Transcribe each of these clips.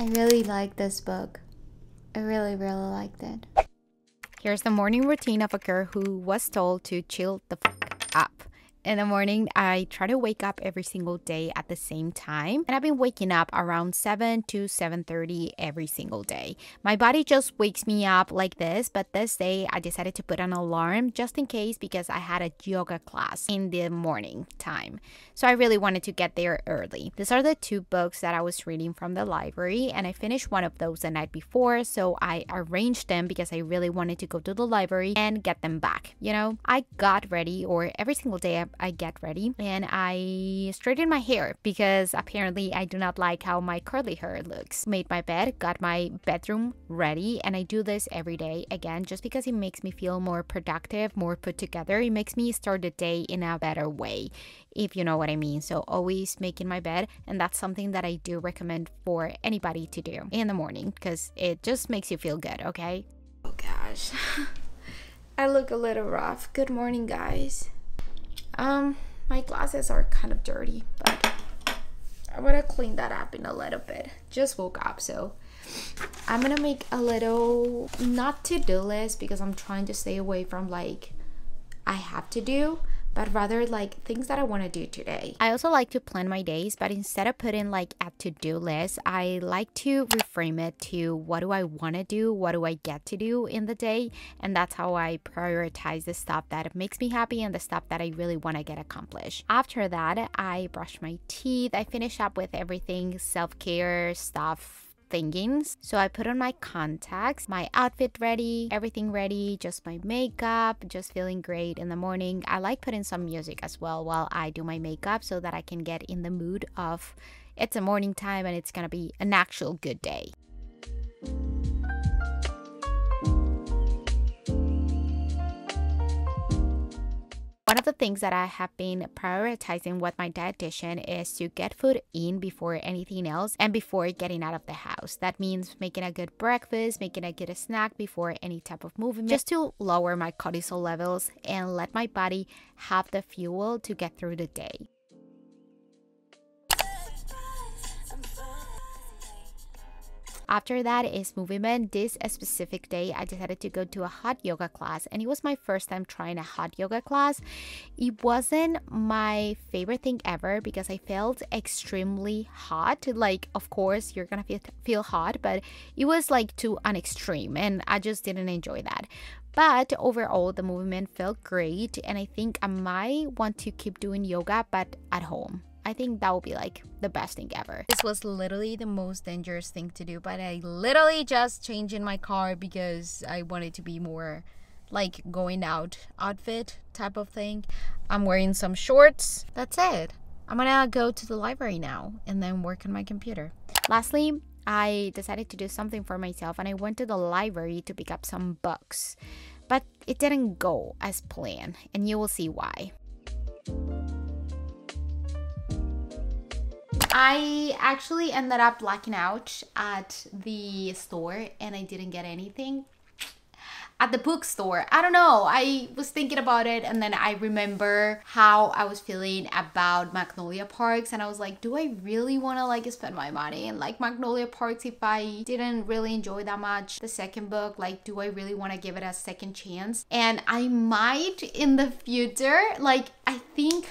I really like this book. I really liked it. Here's the morning routine of a girl who was told to chill the fuck up. In the morning, I try to wake up every single day at the same time, and I've been waking up around 7 to 7:30 every single day. My body just wakes me up like this, but this day I decided to put an alarm just in case because I had a yoga class in the morning time. So I really wanted to get there early. These are the two books that I was reading from the library, and I finished one of those the night before, so I arranged them because I really wanted to go to the library and get them back. You know, I got ready, or every single day I get ready, and I straightened my hair because apparently I do not like how my curly hair looks. Made my bed, got my bedroom ready, and I do this every day again just because it makes me feel more productive, more put together. It makes me start the day in a better way, if you know what I mean. So always making my bed, and that's something that I do recommend for anybody to do in the morning because it just makes you feel good, okay? Oh gosh, I look a little rough. Good morning, guys. My glasses are kind of dirty, but I'm gonna clean that up in a little bit. Just woke up, so I'm gonna make a little not to-do list because I'm trying to stay away from like I have to do, but rather like things that I want to do today. I also like to plan my days, but instead of putting like a to-do list, I like to reframe it to what do I want to do, what do I get to do in the day, and that's how I prioritize the stuff that makes me happy and the stuff that I really want to get accomplished. After that, I brush my teeth, I finish up with everything, self-care stuff, thingings. So I put on my contacts, my outfit ready, everything ready, just my makeup, just feeling great in the morning. I like putting some music as well while I do my makeup so that I can get in the mood of it's a morning time and it's gonna be an actual good day. One of the things that I have been prioritizing with my dietitian is to get food in before anything else and before getting out of the house. That means making a good breakfast, making a good snack before any type of movement, just to lower my cortisol levels and let my body have the fuel to get through the day. After that is movement. This specific day, I decided to go to a hot yoga class, and it was my first time trying a hot yoga class. It wasn't my favorite thing ever because I felt extremely hot. Like, of course, you're gonna feel hot, but it was like to an extreme, and I just didn't enjoy that. But overall, the movement felt great, and I think I might want to keep doing yoga, but at home. I think that would be like the best thing ever. This was literally the most dangerous thing to do, but I literally just changed in my car because I wanted to be more like going out outfit type of thing. I'm wearing some shorts. That's it. I'm gonna go to the library now and then work on my computer. Lastly, I decided to do something for myself, and I went to the library to pick up some books, but it didn't go as planned, and you will see why. I actually ended up blacking out at the store, and I didn't get anything at the bookstore. I don't know, I was thinking about it, and then I remember how I was feeling about Magnolia Parks, and I was like, do I really want to like spend my money and like Magnolia Parks if I didn't really enjoy that much the second book? Like, do I really want to give it a second chance? And I might in the future. Like, I think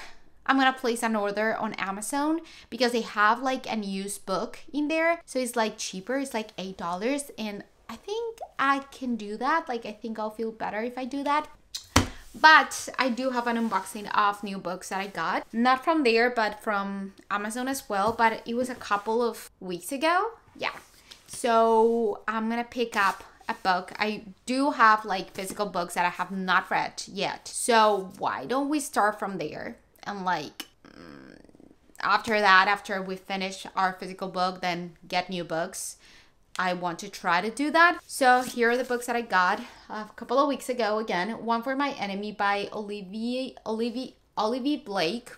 I'm gonna place an order on Amazon because they have like an used book in there, so it's like cheaper, it's like $8, and I think I can do that. Like, I think I'll feel better if I do that. But I do have an unboxing of new books that I got, not from there but from Amazon as well, but it was a couple of weeks ago. Yeah, so I'm gonna pick up a book. I do have like physical books that I have not read yet, so why don't we start from there? And like after that, after we finish our physical book, then get new books. I want to try to do that. So here are the books that I got a couple of weeks ago. Again, One for My Enemy by Olivie Blake.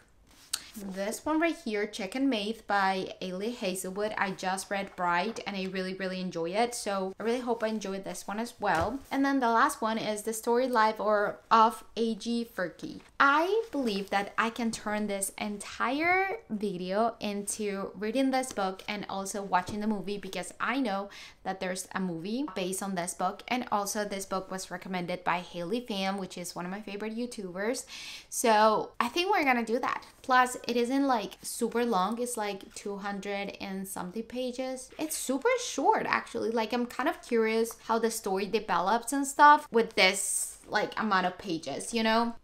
This one right here, Chick and Maith by Ali Hazelwood. I just read Bride and I really enjoy it, so I really hope I enjoy this one as well. And then the last one is The Story Life or of A.J. Fikry. I believe that I can turn this entire video into reading this book and also watching the movie, because I know that there's a movie based on this book, and also this book was recommended by Hailey Pham, which is one of my favorite YouTubers. So I think we're gonna do that. Plus, it isn't like super long. It's like 200 and something pages. It's super short, actually. Like, I'm kind of curious how the story develops and stuff with this like amount of pages, you know?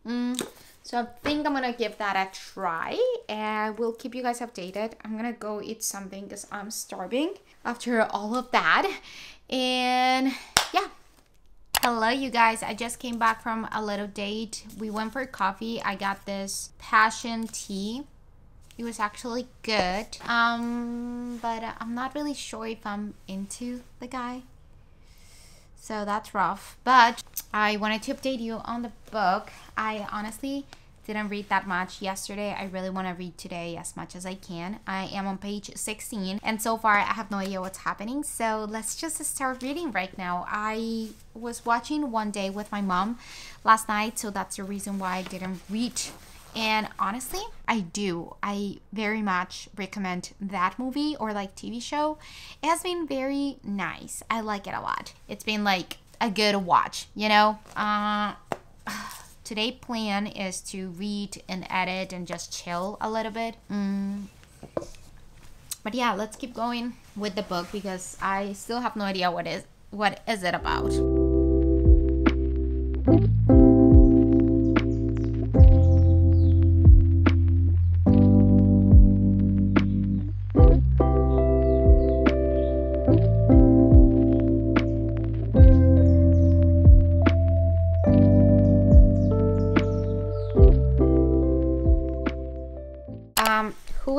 So I think I'm gonna give that a try and we'll keep you guys updated. I'm gonna go eat something because I'm starving after all of that. And yeah. Hello you guys, I just came back from a little date. We went for coffee. I got this passion tea. It was actually good. But I'm not really sure if I'm into the guy. So that's rough. But I wanted to update you on the book. I honestly didn't read that much yesterday. I really want to read today as much as I can. I am on page 16 and so far I have no idea what's happening. So let's just start reading right now. I was watching One Day with my mom last night, so that's the reason why I didn't read. And honestly, I very much recommend that movie or like TV show. It has been very nice. I like it a lot. It's been like a good watch, you know? Today's plan is to read and edit and just chill a little bit. But yeah, let's keep going with the book because I still have no idea what is it about.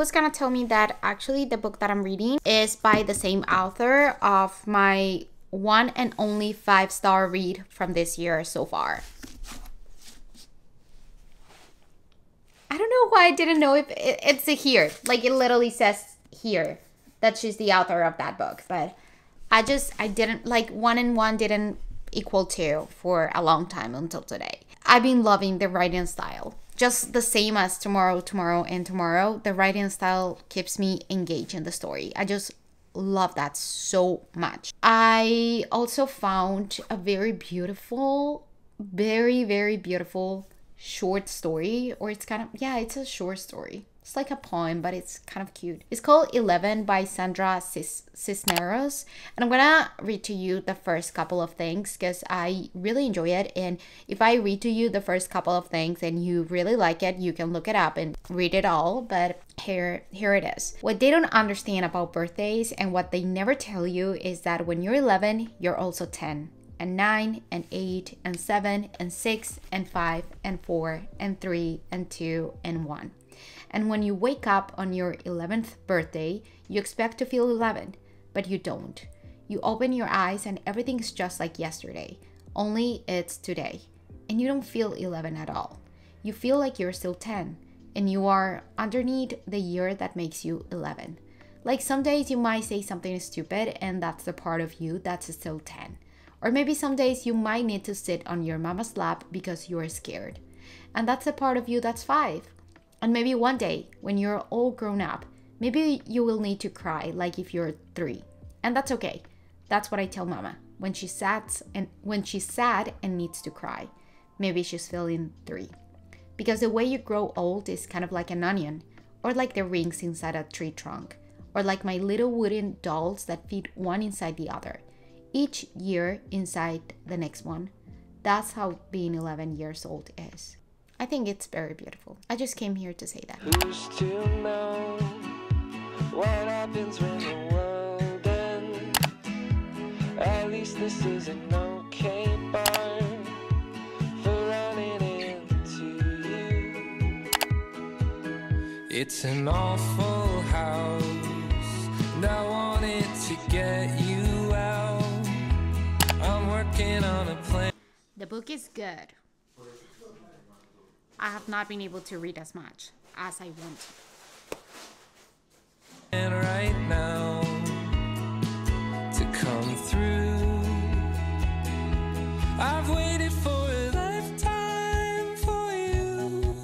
Was gonna tell me that actually the book that I'm reading is by the same author of my one and only 5-star read from this year so far. I don't know why I didn't know if it's here. Like, it literally says here that she's the author of that book, but I didn't, like, 1 and 1 didn't equal 2 for a long time until today. I've been loving the writing style. Just the same as Tomorrow, Tomorrow, and Tomorrow, the writing style keeps me engaged in the story. I just love that so much. I also found a very beautiful, very beautiful short story, or it's kind of, yeah, it's a short story. It's like a poem, but it's kind of cute. It's called 11 by Sandra Cisneros. And I'm gonna read to you the first couple of things because I really enjoy it. And if I read to you the first couple of things and you really like it, you can look it up and read it all. But here it is. What they don't understand about birthdays and what they never tell you is that when you're 11, you're also 10. And 9 and 8 and 7 and 6 and 5 and 4 and 3 and 2 and 1. And when you wake up on your 11th birthday, you expect to feel 11, but you don't. You open your eyes and everything's just like yesterday, only it's today. And you don't feel 11 at all. You feel like you're still 10, and you are underneath the year that makes you 11. Like, some days you might say something stupid and that's the part of you that's still 10. Or maybe some days you might need to sit on your mama's lap because you are scared. And that's the part of you that's 5. And maybe one day, when you're all grown up, maybe you will need to cry, like if you're 3. And that's okay. That's what I tell mama when she's sad and needs to cry. Maybe she's feeling 3. Because the way you grow old is kind of like an onion, or like the rings inside a tree trunk, or like my little wooden dolls that fit one inside the other. Each year inside the next one. That's how being 11 years old is. I think it's very beautiful. I just came here to say that. Who's to know what happens when the world ends? At least this is an okay bar for running into you. It's an awful house and I wanted to get you out. I'm working on a plan. The book is good. I have not been able to read as much. as I want to. And right now, to come through, I've waited for a lifetime for you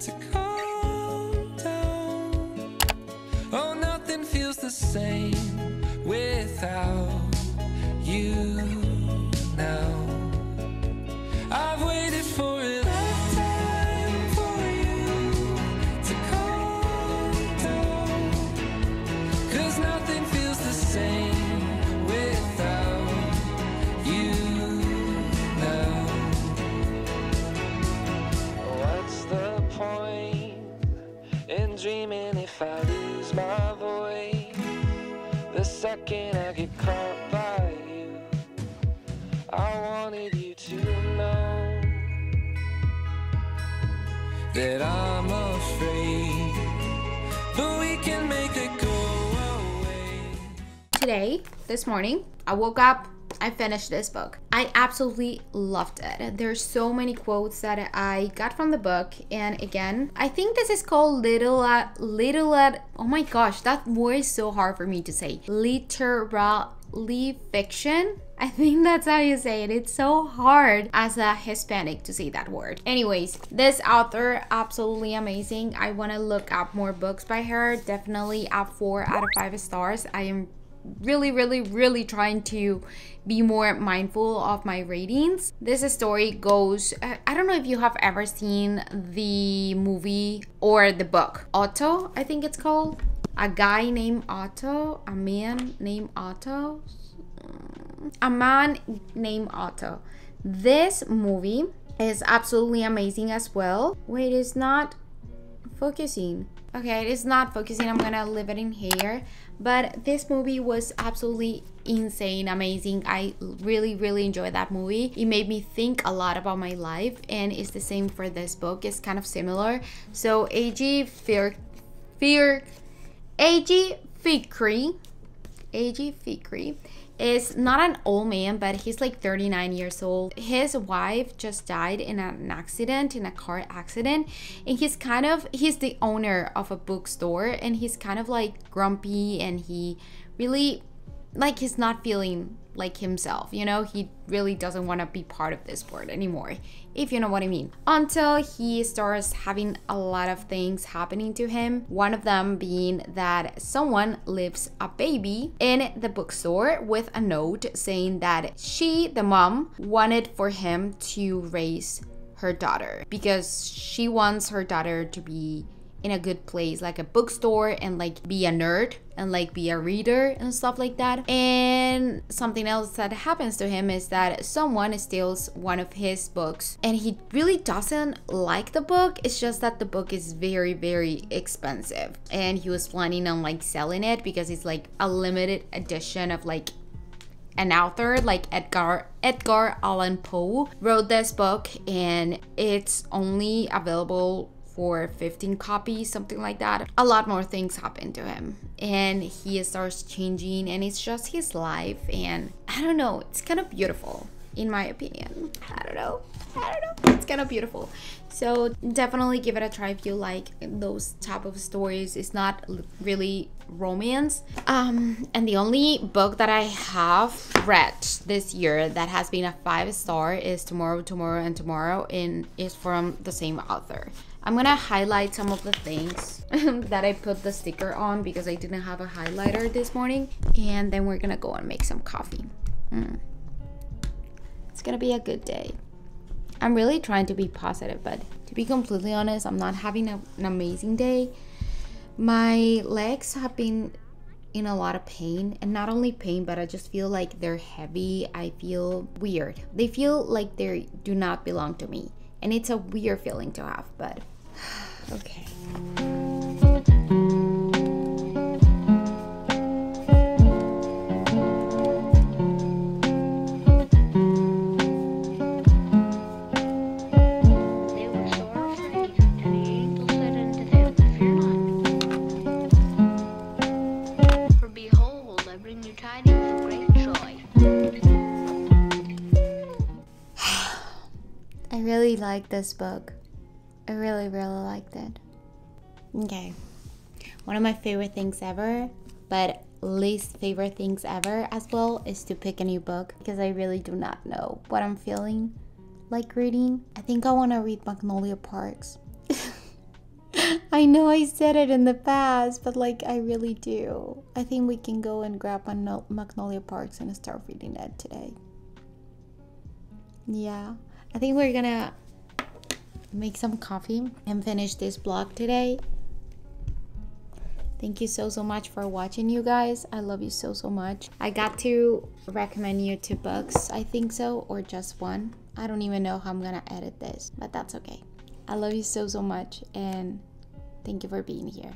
to calm down. Oh, nothing feels the same without you now. I've waited for a lifetime for you to calm down, 'cause nothing feels the same without you now. What's the point in dreaming if I lose my voice? The second I get caught by you, I wanted you to know that I'm afraid, but we can make it go away. Today, this morning, I woke up, I finished this book. I absolutely loved it. There's so many quotes that I got from the book. And again, I think this is called oh my gosh, that word is so hard for me to say. Literary fiction? I think that's how you say it. It's so hard as a Hispanic to say that word. Anyways, this author, absolutely amazing. I want to look up more books by her. Definitely a 4 out of 5 stars. I am really trying to be more mindful of my ratings. This story goes, I don't know if you have ever seen the movie or the book Otto, I think it's called. A guy named Otto, a man named Otto, a man named Otto. This movie is absolutely amazing as well. Wait, it's not focusing. Okay, it is not focusing. I'm gonna leave it in here. But this movie was absolutely insane, amazing. I really enjoyed that movie. It made me think a lot about my life, and it's the same for this book. It's kind of similar. So A.J. Fikry is not an old man, but he's like 39 years old. His wife just died in an accident, in a car accident, and he's the owner of a bookstore, and he's kind of like grumpy, and he really, like, he's not feeling like himself, you know. He really doesn't want to be part of this world anymore, if you know what I mean, until he starts having a lot of things happening to him. One of them being that someone leaves a baby in the bookstore with a note saying that she, the mom, wanted for him to raise her daughter because she wants her daughter to be in a good place, like a bookstore, and like be a nerd and like be a reader and stuff like that. And something else that happens to him is that someone steals one of his books, and he really doesn't like the book. It's just that the book is very expensive, and he was planning on like selling it because it's like a limited edition of like an author like Edgar Allan Poe wrote this book, and it's only available for 15 copies, something like that. A lot more things happen to him, and he starts changing, and it's just his life. And I don't know, it's kind of beautiful in my opinion. I don't know, it's kind of beautiful. So definitely give it a try if you like those type of stories. It's not really romance. And the only book that I have read this year that has been a 5-star is Tomorrow, Tomorrow, and Tomorrow, and it's from the same author. I'm gonna highlight some of the things that I put the sticker on because I didn't have a highlighter this morning. And then we're gonna go and make some coffee. It's gonna be a good day. I'm really trying to be positive, but to be completely honest, I'm not having an amazing day. My legs have been in a lot of pain, and not only pain, but I just feel like they're heavy. I feel weird. They feel like they do not belong to me, and it's a weird feeling to have, but okay. I really liked this book. I really liked it. Okay. One of my favorite things ever, but least favorite things ever as well, is to pick a new book, because I really do not know what I'm feeling like reading. I think I want to read Magnolia Parks. I know I said it in the past, but like I really do. I think we can go and grab Magnolia Parks and start reading that today. Yeah, I think we're gonna make some coffee and finish this vlog today. Thank you so much for watching, you guys. I love you so much. I got to recommend you 2 books, I think so, or just 1. I don't even know how I'm gonna edit this, but that's okay. I love you so much, and thank you for being here.